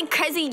something crazy.